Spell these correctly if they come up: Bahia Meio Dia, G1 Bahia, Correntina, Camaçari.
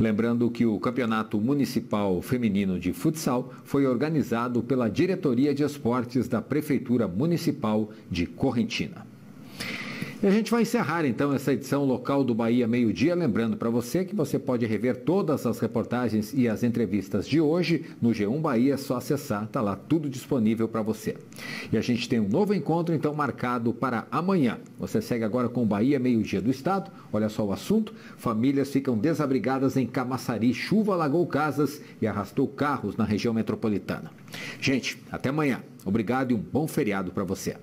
Lembrando que o Campeonato Municipal Feminino de Futsal foi organizado pela Diretoria de Esportes da Prefeitura Municipal de Correntina. E a gente vai encerrar, então, essa edição local do Bahia Meio Dia. Lembrando para você que você pode rever todas as reportagens e as entrevistas de hoje no G1 Bahia. É só acessar, está lá tudo disponível para você. E a gente tem um novo encontro, então, marcado para amanhã. Você segue agora com o Bahia Meio Dia do Estado. Olha só o assunto. Famílias ficam desabrigadas em Camaçari. Chuva alagou casas e arrastou carros na região metropolitana. Gente, até amanhã. Obrigado e um bom feriado para você.